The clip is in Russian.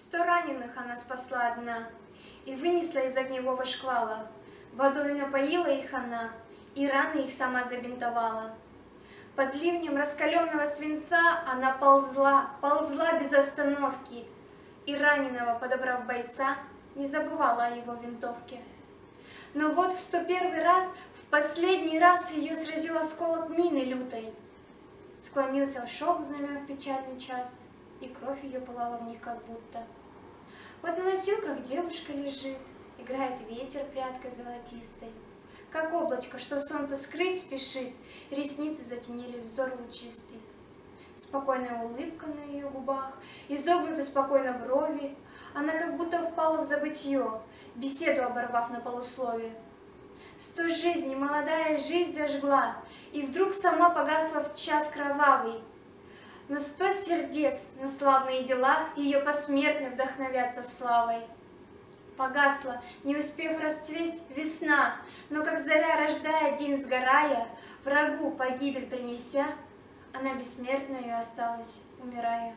100 раненых она спасла одна, и вынесла из огневого шквала. Водой напоила их она, и раны их сама забинтовала. Под ливнем раскаленного свинца она ползла, ползла без остановки, и раненого, подобрав бойца, не забывала о его винтовке. Но вот в 101-й раз, в последний раз ее сразил осколок мины лютой. Склонился шелк знамен в печальный час, и кровь ее пылала в них как будто. Вот на носилках девушка лежит, играет ветер прядкой золотистой. Как облачко, что солнце скрыть спешит, ресницы затенили взор лучистый. Спокойная улыбка на ее губах, изогнуты спокойно брови. Она как будто впала в забытье, беседу оборвав на полусловие. Сто жизней молодая жизнь зажгла, и вдруг сама погасла в час кровавый. Но 100 сердец на славные дела ее посмертно вдохновятся славой. Погасла, не успев расцвесть, весна, но как заря, рождая день, сгорая, врагу погибель принеся, она бессмертною осталась, умирая.